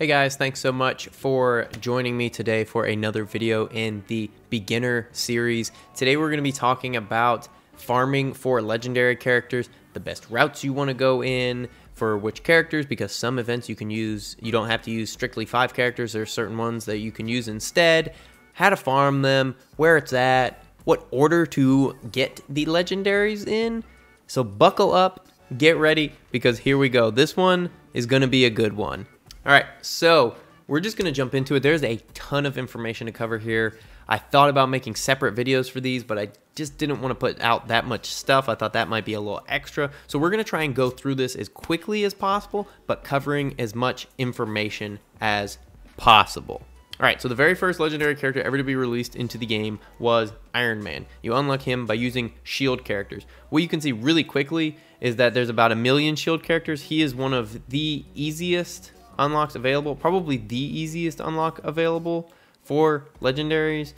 Hey guys, thanks so much for joining me today for another video in the beginner series. Today we're going to be talking about farming for legendary characters, the best routes you want to go in for which characters, because some events you can use, you don't have to use strictly 5 characters. There are certain ones that you can use instead, how to farm them, where it's at, what order to get the legendaries in. So buckle up, get ready, because here we go. This one is going to be a good one. All right, so we're just gonna jump into it. There's a ton of information to cover here. I thought about making separate videos for these, but I just didn't want to put out that much stuff. I thought that might be a little extra. So we're gonna try and go through this as quickly as possible, but covering as much information as possible. All right, so the very first legendary character ever to be released into the game was Iron Man. You unlock him by using shield characters. What you can see really quickly is that there's about 1 million shield characters. He is one of the easiest unlocks available, probably the easiest unlock available for legendaries.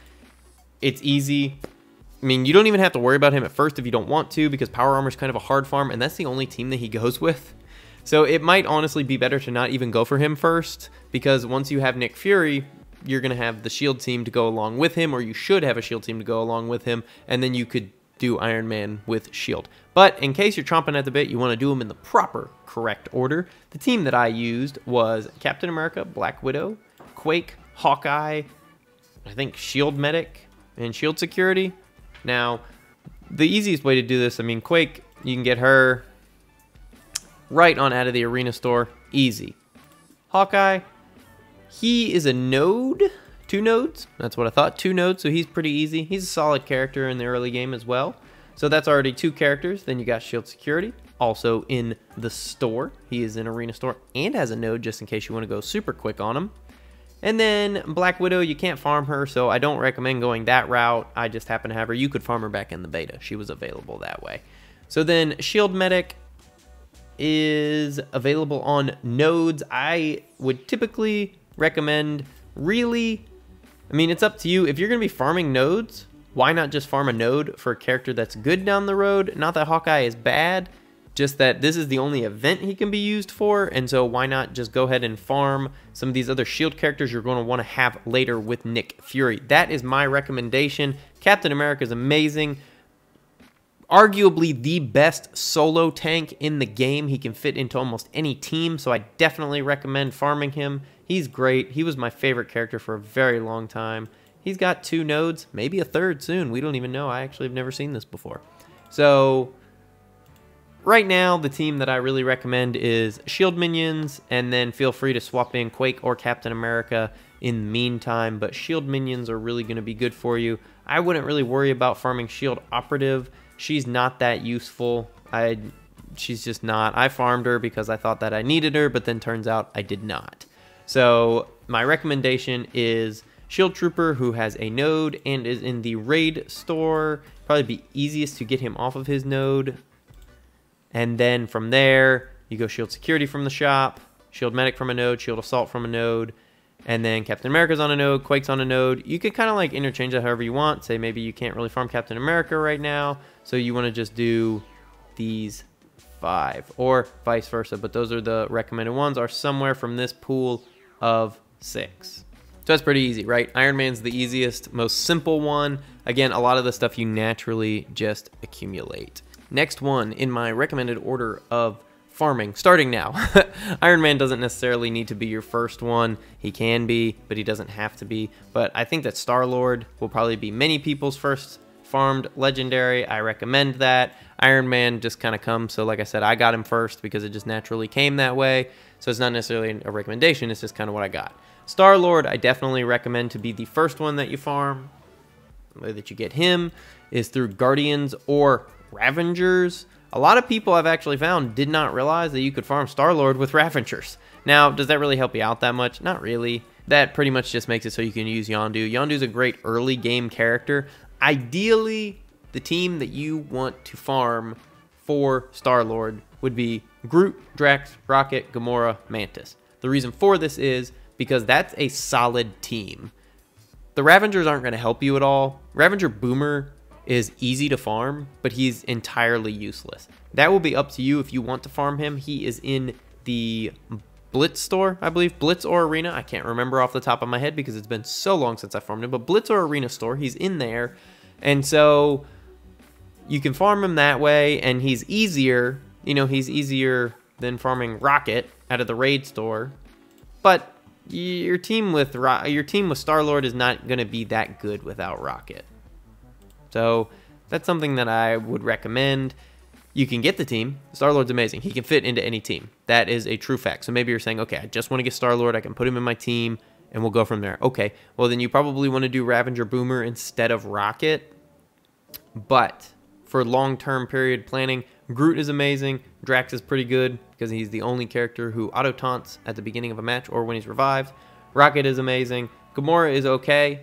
It's easy. I mean, you don't even have to worry about him at first if you don't want to, because power armor is kind of a hard farm, and that's the only team that he goes with. So it might honestly be better to not even go for him first, because once you have Nick Fury, you're going to have the shield team to go along with him, or you should have a shield team to go along with him, and then you could do Iron Man with shield. But in case you're chomping at the bit, you want to do them in the proper correct order. The team that I used was Captain America, Black Widow, Quake, Hawkeye, I think Shield Medic, and Shield Security. Now, the easiest way to do this, I mean, Quake, you can get her right on out of the arena store, easy. Hawkeye, he is a node. 2 nodes, that's what I thought, 2 nodes, so he's pretty easy. He's a solid character in the early game as well. So that's already 2 characters. Then you got Shield Security, also in the store. He is in Arena Store and has a node, just in case you want to go super quick on him. And then Black Widow, you can't farm her, so I don't recommend going that route. I just happen to have her. You could farm her back in the beta. She was available that way. So then Shield Medic is available on nodes. I would typically recommend, really, I mean, it's up to you. If you're going to be farming nodes, why not just farm a node for a character that's good down the road? Not that Hawkeye is bad, just that this is the only event he can be used for, and so why not just go ahead and farm some of these other shield characters you're going to want to have later with Nick Fury. That is my recommendation. Captain America is amazing. Arguably the best solo tank in the game. He can fit into almost any team, so I definitely recommend farming him. He's great. He was my favorite character for a very long time. He's got 2 nodes, maybe a third soon. We don't even know. I actually have never seen this before. So right now, the team that I really recommend is Shield Minions, and then feel free to swap in Quake or Captain America in the meantime, but Shield Minions are really going to be good for you. I wouldn't really worry about farming Shield Operative. She's not that useful. She's just not. I farmed her because I thought that I needed her, but then turns out I did not. So my recommendation is Shield Trooper, who has a node and is in the raid store. Probably be easiest to get him off of his node. And then from there, you go Shield Security from the shop, Shield Medic from a node, Shield Assault from a node, and then Captain America's on a node, Quake's on a node. You could kind of like interchange that however you want. Say maybe you can't really farm Captain America right now, so you want to just do these 5 or vice versa. But those are the recommended ones, are somewhere from this pool of 6. So that's pretty easy, right? Iron Man's the easiest, most simple one. Again, a lot of the stuff you naturally just accumulate. Next one in my recommended order of farming, starting now. Iron Man doesn't necessarily need to be your first one. He can be, but he doesn't have to be. But I think that Star-Lord will probably be many people's first farmed legendary. I recommend that. Iron Man just kind of comes, so like I said, I got him first because it just naturally came that way. So it's not necessarily a recommendation, it's just kind of what I got. Star-Lord, I definitely recommend to be the first one that you farm. The way that you get him is through Guardians or Ravagers. A lot of people I've actually found did not realize that you could farm Star-Lord with Ravagers. Now, does that really help you out that much? Not really. That pretty much just makes it so you can use Yondu. Yondu's a great early game character. Ideally, the team that you want to farm for Star-Lord would be Groot, Drax, Rocket, Gamora, Mantis. The reason for this is because that's a solid team. The Ravagers aren't going to help you at all. Ravager Boomer is easy to farm, but he's entirely useless. That will be up to you if you want to farm him. He is in the Blitz store, I believe. Blitz or Arena. I can't remember off the top of my head because it's been so long since I farmed him. But Blitz or Arena store, he's in there. And so you can farm him that way. And he's easier. You know, he's easier than farming Rocket out of the raid store. But your team with Star-Lord is not going to be that good without Rocket. So that's something that I would recommend. You can get the team. Star-Lord's amazing. He can fit into any team. That is a true fact. So maybe you're saying, okay, I just want to get Star-Lord. I can put him in my team, and we'll go from there. Okay, well, then you probably want to do Ravager Boomer instead of Rocket. But for long-term period planning, Groot is amazing. Drax is pretty good because he's the only character who auto-taunts at the beginning of a match or when he's revived. Rocket is amazing. Gamora is okay.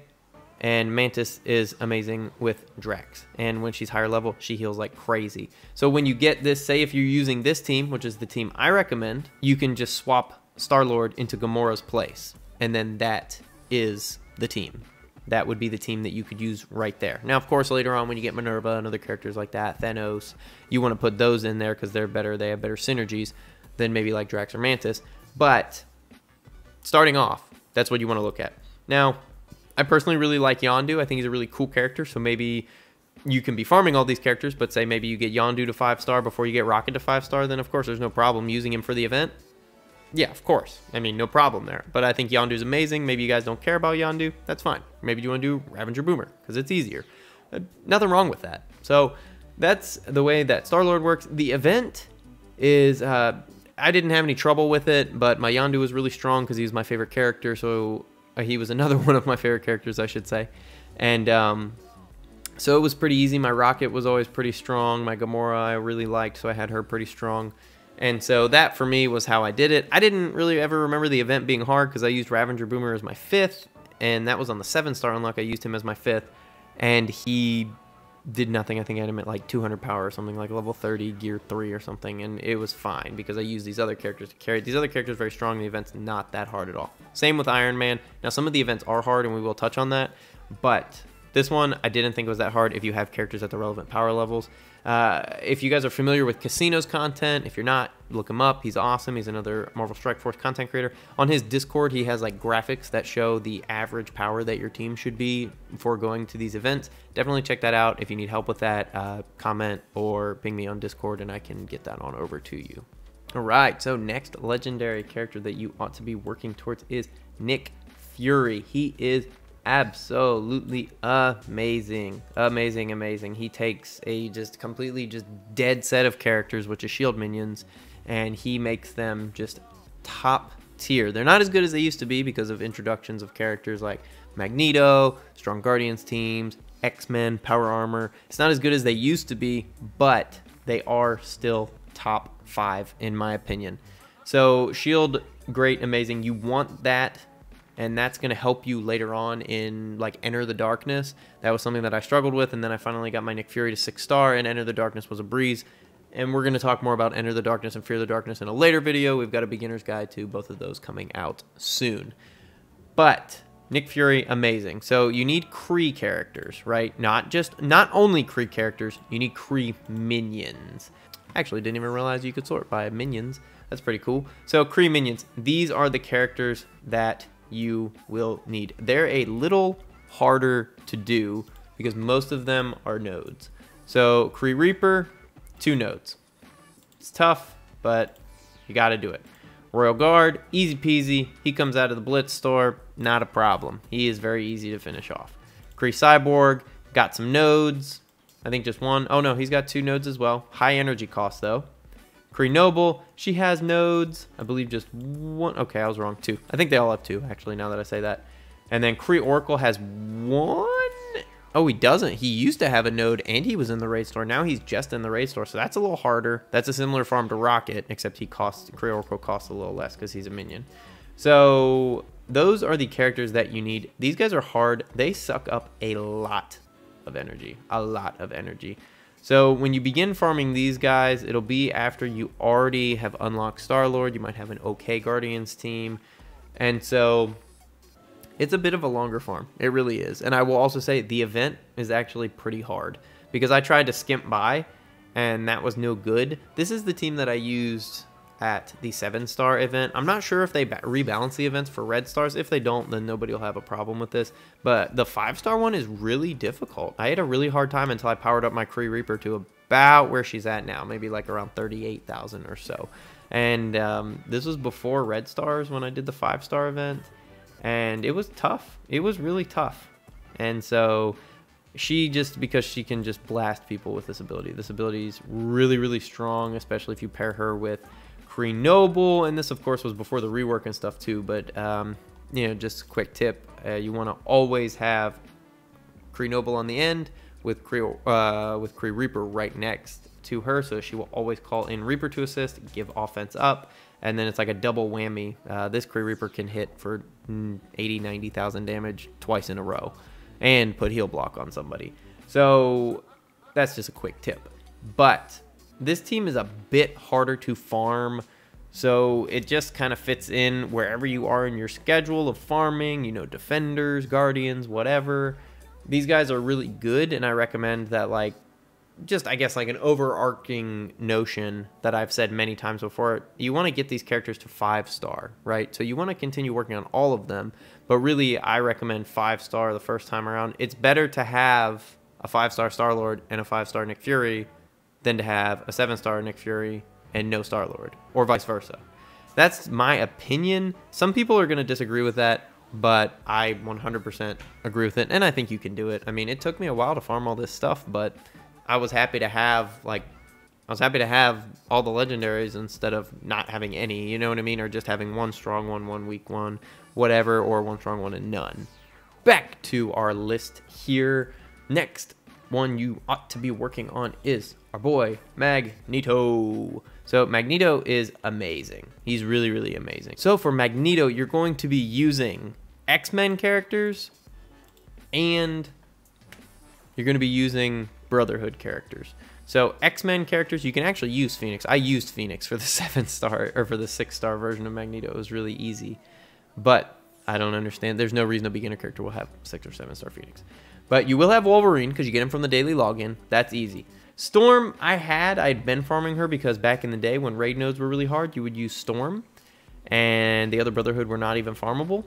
And Mantis is amazing with Drax. And when she's higher level, she heals like crazy. So when you get this, say if you're using this team, which is the team I recommend, you can just swap Star-Lord into Gamora's place. And then that is the team. That would be the team that you could use right there. Now, of course, later on when you get Minerva and other characters like that, Thanos, you want to put those in there because they're better. They have better synergies than maybe like Drax or Mantis. But starting off, that's what you want to look at. Now, I personally really like Yondu. I think he's a really cool character, so maybe you can be farming all these characters, but say maybe you get Yondu to 5-star before you get Rocket to 5-star, then of course there's no problem using him for the event. Yeah, of course. I mean, no problem there. But I think Yondu's amazing. Maybe you guys don't care about Yondu. That's fine. Maybe you want to do Ravager Boomer, because it's easier. Nothing wrong with that. So that's the way that Star-Lord works. The event is... I didn't have any trouble with it, but my Yondu was really strong because he was my favorite character, so... He was another one of my favorite characters, I should say. And so it was pretty easy. My Rocket was always pretty strong. My Gamora I really liked, so I had her pretty strong. And so that, for me, was how I did it. I didn't really ever remember the event being hard because I used Ravager Boomer as my 5th, and that was on the 7-star unlock. I used him as my 5th, and he did nothing. I think I had him at like 200 power or something, like level 30, gear 3 or something, and it was fine because I used these other characters to carry it. These other characters are very strong. The event's not that hard at all. Same with Iron Man. Now, some of the events are hard, and we will touch on that, but this one I didn't think was that hard if you have characters at the relevant power levels. If you guys are familiar with Casino's content, if you're not, look him up. He's awesome. He's another Marvel Strike Force content creator. On his Discord, he has like graphics that show the average power that your team should be before going to these events. Definitely check that out. If you need help with that, comment or ping me on Discord and I can get that on over to you. All right, so next legendary character that you ought to be working towards is Nick Fury. He is absolutely amazing. Amazing, amazing. He takes a just completely just dead set of characters, which is shield minions, and he makes them just top tier. They're not as good as they used to be because of introductions of characters like Magneto, strong Guardians teams, X-Men, power armor. It's not as good as they used to be, but they are still top 5 in my opinion. So shield, great, amazing. You want that. And that's going to help you later on in like Enter the Darkness. That was something that I struggled with. And then I finally got my Nick Fury to 6-star, and Enter the Darkness was a breeze. And we're going to talk more about Enter the Darkness and Fear the Darkness in a later video. We've got a beginner's guide to both of those coming out soon. But Nick Fury, amazing. So you need Kree characters, right? Not only Kree characters, you need Kree minions. Actually, didn't even realize you could sort by minions. That's pretty cool. So Kree minions, these are the characters that you will need. They're a little harder to do because most of them are nodes. So Kree Reaper, 2 nodes. It's tough, but you got to do it. Royal Guard, easy peasy. He comes out of the Blitz store, not a problem. He is very easy to finish off. Kree Cyborg, got some nodes. I think just one. Oh no, he's got 2 nodes as well. High energy cost though. Kree Noble, she has nodes. I believe just 1. Okay, I was wrong. 2. I think they all have 2, actually, now that I say that. And then Kree Oracle has 1. Oh, he doesn't. He used to have a node, and he was in the raid store. Now he's just in the raid store, so that's a little harder. That's a similar farm to Rocket, except he costs, Kree Oracle costs a little less because he's a minion. So those are the characters that you need. These guys are hard. They suck up a lot of energy. A lot of energy. So when you begin farming these guys, it'll be after you already have unlocked Star-Lord. You might have an okay Guardians team. And so it's a bit of a longer farm. It really is. And I will also say the event is actually pretty hard because I tried to skimp by and that was no good. This is the team that I used at the 7-star event. I'm not sure if they rebalance the events for red stars. If they don't, then nobody will have a problem with this. But the 5-star one is really difficult. I had a really hard time until I powered up my Kree Reaper to about where she's at now, maybe like around 38,000 or so. And this was before red stars when I did the 5-star event, and it was tough. It was really tough. And so she just, because she can just blast people with this ability. This ability is really, really strong, especially if you pair her with Kree Noble. And this, of course, was before the rework and stuff too. But, you know, just a quick tip. You want to always have Kree Noble on the end with Kree Reaper right next to her. So she will always call in Reaper to assist, give offense up. And then it's like a double whammy. This Kree Reaper can hit for 80, 90,000 damage twice in a row and put heal block on somebody. So that's just a quick tip. But this team is a bit harder to farm, so it just kind of fits in wherever you are in your schedule of farming, you know, defenders, guardians, whatever. These guys are really good, and I recommend that, like, just, I guess, like an overarching notion that I've said many times before, you want to get these characters to 5-star, right? So you want to continue working on all of them, but really I recommend 5-star the first time around. It's better to have a 5-star Star-Lord and a 5-star Nick Fury than to have a 7-star Nick Fury and no Star-Lord, or vice versa. That's my opinion. Some people are going to disagree with that, but I 100% agree with it, and I think you can do it. I mean, it took me a while to farm all this stuff, but I was happy to have, like, I was happy to have all the legendaries instead of not having any, you know what I mean? Or just having one strong one weak one, whatever, or one strong one and none. Back to our list here. Next one you ought to be working on is our boy, Magneto. So Magneto is amazing. He's really, really amazing. So for Magneto, you're going to be using X-Men characters, and you're going to be using Brotherhood characters. So X-Men characters, you can actually use Phoenix. I used Phoenix for the 7-star, or for the 6-star version of Magneto. It was really easy, but I don't understand. There's no reason a beginner character will have 6- or 7-star Phoenix. But you will have Wolverine because you get him from the daily login. That's easy. Storm, I'd been farming her because back in the day when raid nodes were really hard, you would use Storm, and the other Brotherhood were not even farmable.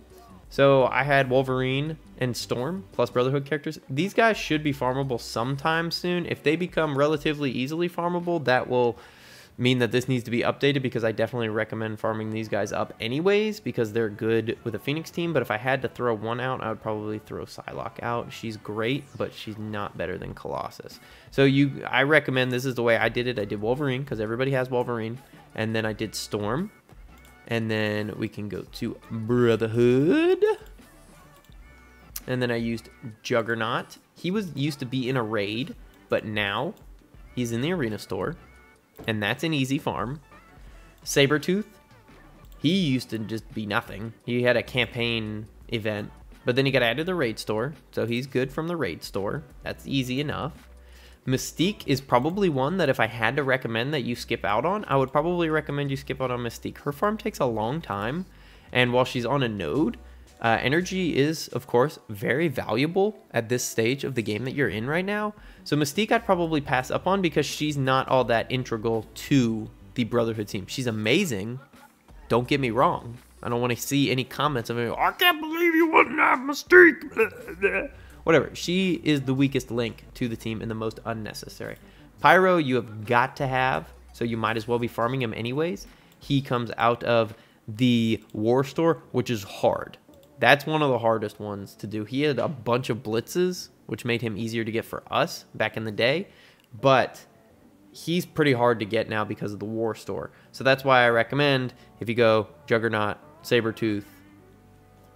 So I had Wolverine and Storm plus Brotherhood characters. These guys should be farmable sometime soon. If they become relatively easily farmable, that will mean that this needs to be updated, because I definitely recommend farming these guys up anyways because they're good with a Phoenix team. But if I had to throw one out, I would probably throw Psylocke out. She's great, but she's not better than Colossus. So I recommend, this is the way I did it. I did Wolverine because everybody has Wolverine, and then I did Storm. And then we can go to Brotherhood. And then I used Juggernaut. He used to be in a raid, but now he's in the arena store. And that's an easy farm. Sabretooth. He used to just be nothing. He had a campaign event, but then he got added to the raid store. So he's good from the raid store. That's easy enough. Mystique is probably one that if I had to recommend that you skip out on, I would probably recommend you skip out on Mystique. Her farm takes a long time, and while she's on a node, energy is, of course, very valuable at this stage of the game that you're in right now. So Mystique I'd probably pass up on because she's not all that integral to the Brotherhood team. She's amazing. Don't get me wrong. I don't want to see any comments of, I can't believe you wouldn't have Mystique. Whatever, she is the weakest link to the team and the most unnecessary. Pyro, you have got to have, so you might as well be farming him anyways. He comes out of the war store, which is hard. That's one of the hardest ones to do. He had a bunch of blitzes, which made him easier to get for us back in the day, but he's pretty hard to get now because of the war store. So that's why I recommend if you go Juggernaut, Sabretooth,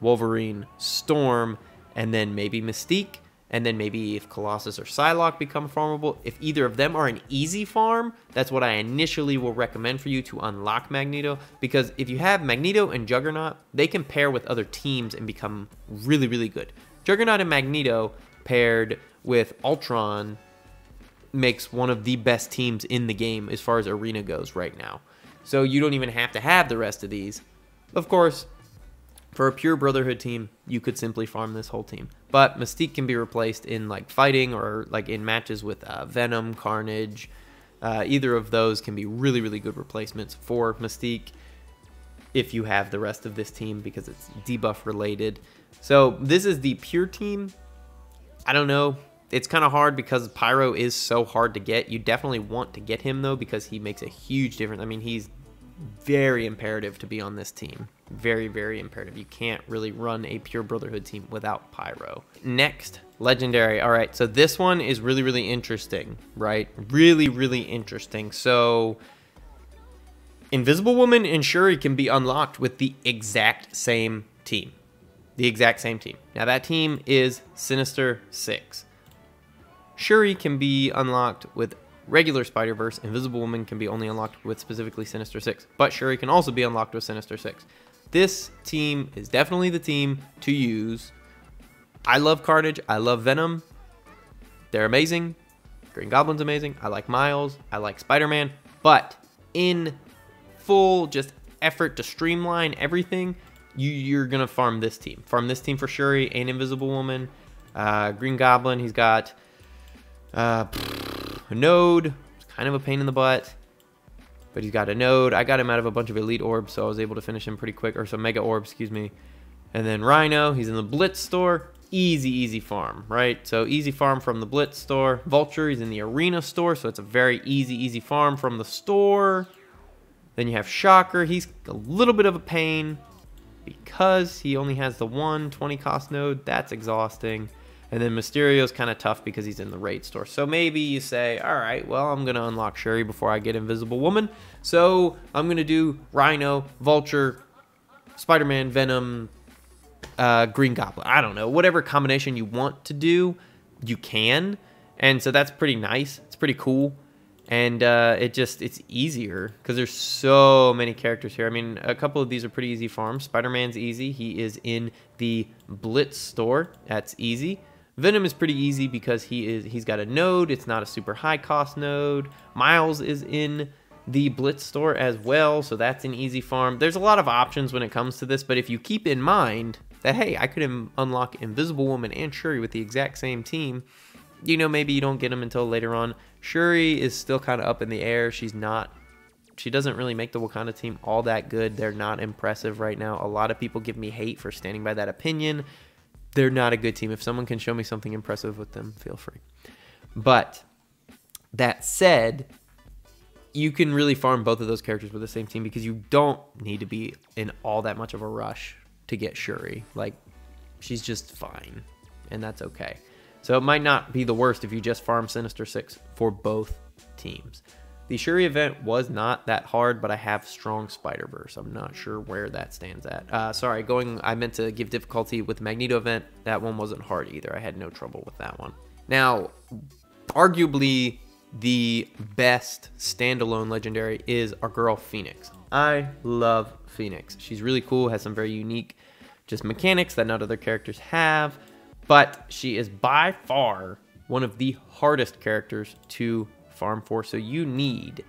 Wolverine, Storm, and then maybe Mystique, and then maybe if Colossus or Psylocke become farmable, if either of them are an easy farm, that's what I initially will recommend for you to unlock Magneto, because if you have Magneto and Juggernaut, they can pair with other teams and become really, really good. Juggernaut and Magneto paired with Ultron makes one of the best teams in the game as far as arena goes right now. So you don't even have to have the rest of these. Of course, for a pure Brotherhood team, you could simply farm this whole team. But Mystique can be replaced in, like, fighting or, like, in matches with Venom, Carnage, Either of those can be really, really good replacements for Mystique if you have the rest of this team, because it's debuff related. So this is the pure team. I don't know. It's kind of hard because Pyro is so hard to get. You definitely want to get him, though, because he makes a huge difference. I mean, he's very imperative to be on this team. Very, very imperative. You can't really run a pure Brotherhood team without Pyro. Next, Legendary. All right, so this one is really, really interesting, right? Really, really interesting. So Invisible Woman and Shuri can be unlocked with the exact same team. The exact same team. Now, that team is Sinister Six. Shuri can be unlocked with regular Spider-Verse. Invisible Woman can be only unlocked with specifically Sinister Six. But Shuri can also be unlocked with Sinister Six. This team is definitely the team to use. I love Carnage. I love Venom. They're amazing. Green Goblin's amazing. I like Miles. I like Spider-Man. But in full just effort to streamline everything, you're going to farm this team. Farm this team for Shuri and Invisible Woman. Green Goblin, he's got... a node. It's kind of a pain in the butt, but he's got a node. I got him out of a bunch of elite orbs, so I was able to finish him pretty quick, or some mega orbs, excuse me. And then Rhino, he's in the Blitz store. Easy, easy farm, right? So easy farm from the Blitz store. Vulture, he's in the Arena store, so it's a very easy, easy farm from the store. Then you have Shocker. He's a little bit of a pain because he only has the 120 cost node. That's exhausting. And then Mysterio's kind of tough because he's in the raid store. So maybe you say, all right, well, I'm going to unlock Shuri before I get Invisible Woman. So I'm going to do Rhino, Vulture, Spider-Man, Venom, Green Goblin. I don't know. Whatever combination you want to do, you can. And so that's pretty nice. It's pretty cool. And it's easier because there's so many characters here. I mean, a couple of these are pretty easy farms. Spider-Man's easy. He is in the Blitz store. That's easy. Venom is pretty easy because he's got a node. It's not a super high cost node. Miles is in the Blitz store as well, so that's an easy farm. There's a lot of options when it comes to this, but if you keep in mind that, hey, I could unlock Invisible Woman and Shuri with the exact same team, you know, maybe you don't get them until later on. Shuri is still kind of up in the air. She doesn't really make the Wakanda team all that good. They're not impressive right now. A lot of people give me hate for standing by that opinion. They're not a good team. If someone can show me something impressive with them, feel free. But that said, you can really farm both of those characters with the same team because you don't need to be in all that much of a rush to get Shuri. Like, she's just fine, and that's okay. So it might not be the worst if you just farm Sinister Six for both teams. The Shuri event was not that hard, but I have strong Spider-Verse. I'm not sure where that stands at. I meant to give difficulty with the Magneto event. That one wasn't hard either. I had no trouble with that one. Now, arguably the best standalone legendary is our girl Phoenix. I love Phoenix. She's really cool, has some very unique just mechanics that not other characters have, but she is by far one of the hardest characters to farm for. So you need,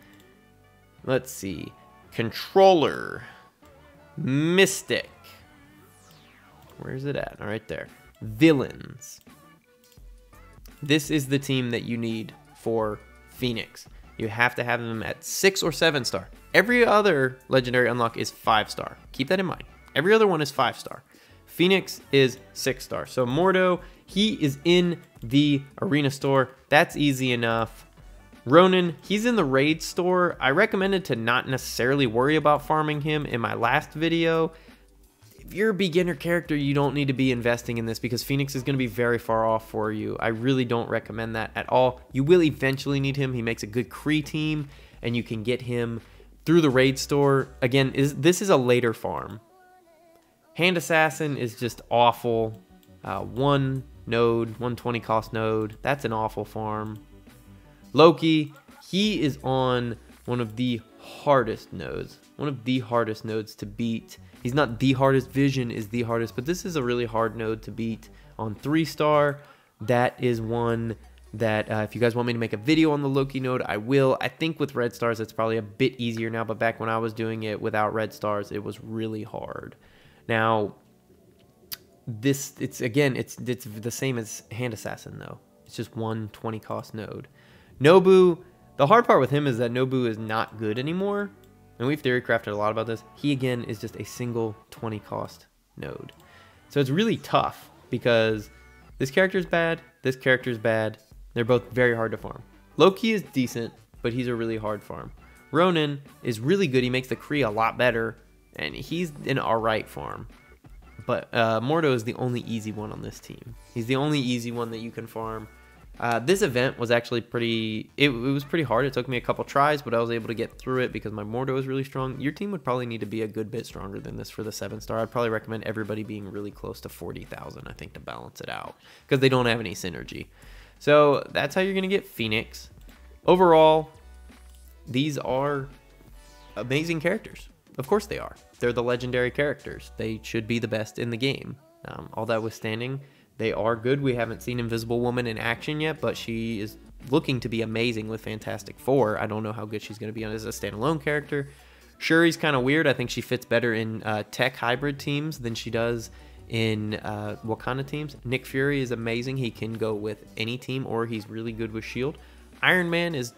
let's see, Controller, Mystic, where's it at? All right, there. Villains. This is the team that you need for Phoenix. You have to have them at 6 or 7 star. Every other legendary unlock is 5 star. Keep that in mind. Every other one is 5 star. Phoenix is 6 star. So Mordo, he is in the Arena store. That's easy enough. Ronan, he's in the raid store. I recommended to not necessarily worry about farming him in my last video. If you're a beginner character, you don't need to be investing in this because Phoenix is going to be very far off for you. I really don't recommend that at all. You will eventually need him. He makes a good Kree team, and you can get him through the raid store. Again, this is a later farm. Hand Assassin is just awful. One node, 120 cost node. That's an awful farm. Loki, he is on one of the hardest nodes. One of the hardest nodes to beat. He's not the hardest. Vision is the hardest, but this is a really hard node to beat on 3 star. That is one that if you guys want me to make a video on the Loki node, I will. I think with red stars, it's probably a bit easier now, but back when I was doing it without red stars, it was really hard. Now, it's the same as Hand Assassin, though. It's just 120 cost node. Nobu, The hard part with him is that Nobu is not good anymore, and we've theorycrafted a lot about this. He, again, is just a single 20-cost node. So it's really tough because this character is bad, this character is bad. They're both very hard to farm. Loki is decent, but he's a really hard farm. Ronin is really good. He makes the Kree a lot better, and he's an alright farm. But Mordo is the only easy one on this team. He's the only easy one that you can farm. This event was actually pretty... It was pretty hard. It took me a couple tries, but I was able to get through it because my Mordo is really strong. Your team would probably need to be a good bit stronger than this for the 7-star. I'd probably recommend everybody being really close to 40,000, I think, to balance it out because they don't have any synergy. So that's how you're going to get Phoenix. Overall, these are amazing characters. Of course they are. They're the legendary characters. They should be the best in the game. All that withstanding, they are good. We haven't seen Invisible Woman in action yet, but she is looking to be amazing with Fantastic Four. I don't know how good she's going to be as a standalone character. Shuri's kind of weird. I think she fits better in tech hybrid teams than she does in Wakanda teams. Nick Fury is amazing. He can go with any team, or he's really good with Shield. Iron Man is,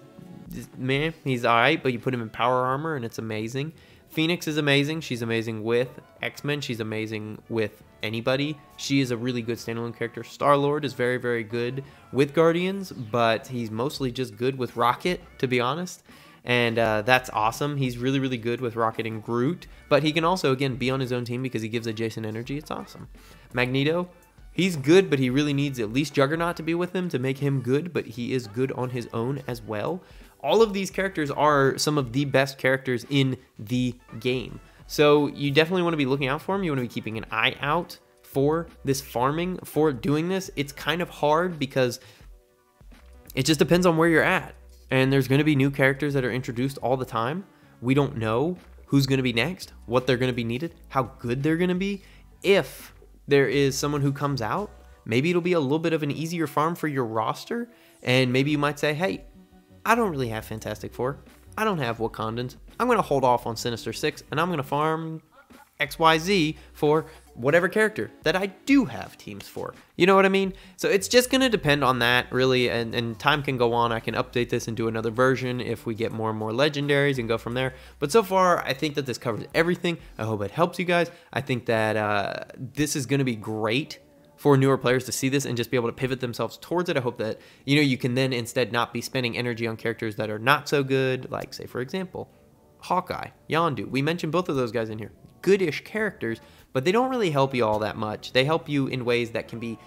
man, he's all right, but you put him in power armor and it's amazing. Phoenix is amazing. She's amazing with X-Men. She's amazing with anybody. She is a really good standalone character. Star-Lord is very, very good with Guardians, but he's mostly just good with Rocket, to be honest. And that's awesome. He's really, really good with Rocket and Groot, but he can also, again, be on his own team because he gives adjacent energy. It's awesome. Magneto, he's good, but he really needs at least Juggernaut to be with him to make him good, but he is good on his own as well. All of these characters are some of the best characters in the game. So you definitely want to be looking out for them. You want to be keeping an eye out for this farming, for doing this. It's kind of hard because it just depends on where you're at. And there's going to be new characters that are introduced all the time. We don't know who's going to be next, what they're going to be needed, how good they're going to be. If there is someone who comes out, maybe it'll be a little bit of an easier farm for your roster. And maybe you might say, hey, I don't really have Fantastic Four. I don't have Wakandans. I'm going to hold off on Sinister Six, and I'm going to farm XYZ for whatever character that I do have teams for. You know what I mean? So it's just going to depend on that, really, and time can go on. I can update this and do another version if we get more and more legendaries and go from there. But so far, I think that this covers everything. I hope it helps you guys. I think that this is going to be great for newer players to see this and just be able to pivot themselves towards it. I hope that, you know, you can then instead not be spending energy on characters that are not so good, like, say, for example, Hawkeye, Yondu. We mentioned both of those guys in here. Goodish characters, but they don't really help you all that much. They help you in ways that can be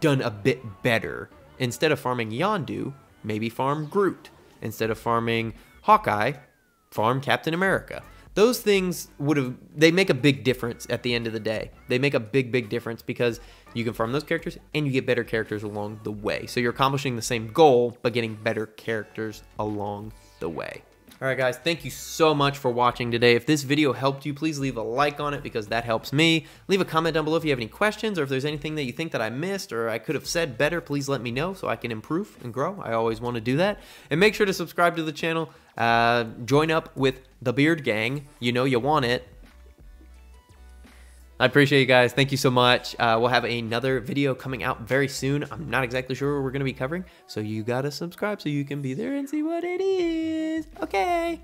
done a bit better. Instead of farming Yondu, maybe farm Groot. Instead of farming Hawkeye, farm Captain America. Those things they make a big difference at the end of the day. They make a big, big difference because you can farm those characters and you get better characters along the way. So you're accomplishing the same goal, but getting better characters along the way. All right, guys, thank you so much for watching today. If this video helped you, please leave a like on it because that helps me. Leave a comment down below if you have any questions or if there's anything that you think that I missed or I could have said better, please let me know so I can improve and grow. I always want to do that. And make sure to subscribe to the channel. Join up with the Beard Gang. You know you want it. I appreciate you guys. Thank you so much. We'll have another video coming out very soon. I'm not exactly sure what we're going to be covering, so you got to subscribe so you can be there and see what it is. Okay.